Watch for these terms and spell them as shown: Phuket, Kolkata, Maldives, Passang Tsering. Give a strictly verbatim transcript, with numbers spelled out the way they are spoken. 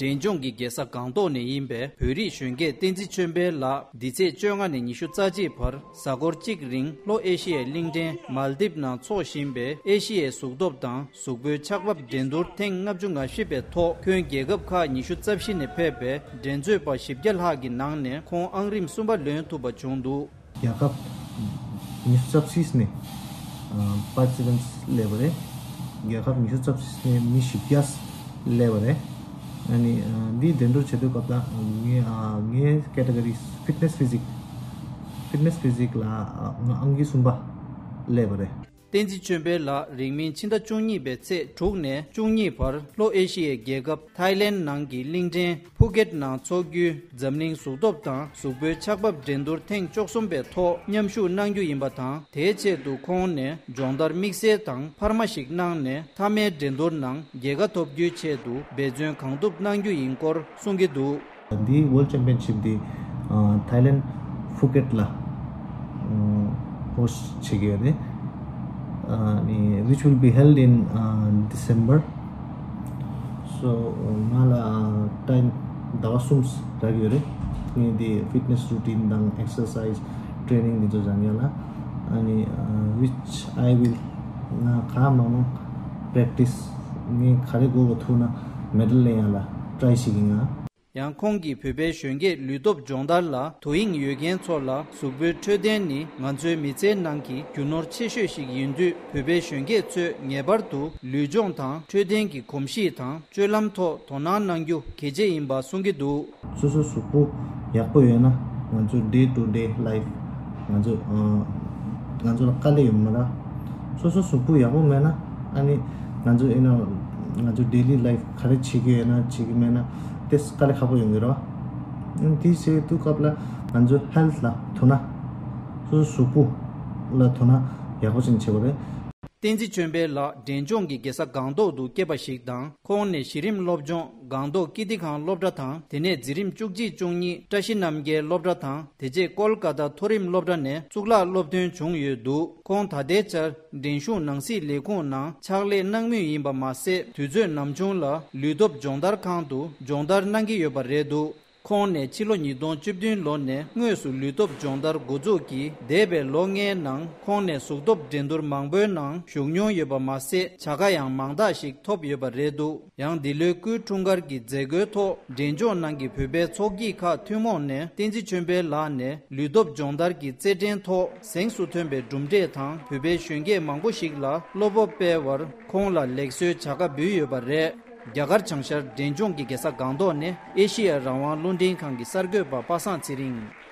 Denjongi gesa gangdo ne imbe, puri shunge tenzi chunbe la, dice chonga ne nishu tsaji par, sagorchik ring, lo eshiye lingden, Maldib na tso shimbe, eshiye sugdob dan, sugbu chakbab dendur teng ngabjunga shibe to, kyun gegab ka nishu tsabshi ne pebe, denzo pa shibgyal hagi nangne, kong angrim sumba leon tuba chundu. Yakab nishu tsabshis ne, participants lebere, yakab nishu tsabshis ne mishikyas lebere, yani di dendur chedu kapla nge nge categories fitness physique fitness physique la angi sumba lebre tenzi chembe la ringmin chinda chungni be che thugne chungni par lo asia gegap thailand nangi lingden phuket na chogyu jamning sudop ta sube chakbap dendur theng choksum be tho nyamshu nangyu imba ta the che du khon ne jondar mixe tang pharmashik nang ne thame dendur nang gega topgyu che du bejön khangdup nangyu inkor sungi du di world championship di thailand phuket la host chege ne Uh, which will be held in uh, December. So, mala uh, time dawasums ragyore. Ni the fitness routine, dang exercise, training dito janyala. Ani which I will na khamano practice ni khare go thuna medal leyala try siginga. Yang kongi pebe shönge lüdop jondarla toying yögen çorla subü tödenni nganjö mice nanki günor çeşö şig yündü pebe shönge çö ngebardu lüjon ta tödenki komşi ta çölam to tonan nangyu keje imba sungi du susu supu yapoyena nganjö day to day life nganjö nganjö kale mara susu supu yapomena ani nganjö ena nganjö daily life khare chige ena chigmena tes kale khabo yongiro nti se tu kapla anjo health la thuna su supu la thuna yagosin chebore tenji chembe la denjong gi gesa gando du keba shikdang kon ne shirim lobjon gando kidi khan lobda tha tene jirim chukji chungni tashi namge lobda tha teje kolkata thorim lobda ne chukla lobden chung ye du kon thade char denshu nangsi lekon na chagle nangmi yimba mase tujö namjong la ludop jondar khan du jondar nangi yobare du Kone chilo nidon chibdun lo ne ngö su lütop jondar gozo ki debe lo nge nang kone sukdop dendur mangbo nang shungnyon yoba mase chaga yang mangda shik top yoba redu. Yang dilo ku tungar ki zegö to denjo nangi pöbe tsogi ka tümo ne tenzi chönbe la ne lütop jondar ki tseden to seng su tönbe dumde tang pöbe shönge mangbo shik la lobo pe war kong la leksö chaga büyü yoba re. Gyagar Changshar Denjong ki gesa gando ne Asia Rawan Lundin Khangi Sargö ba Passang Tsering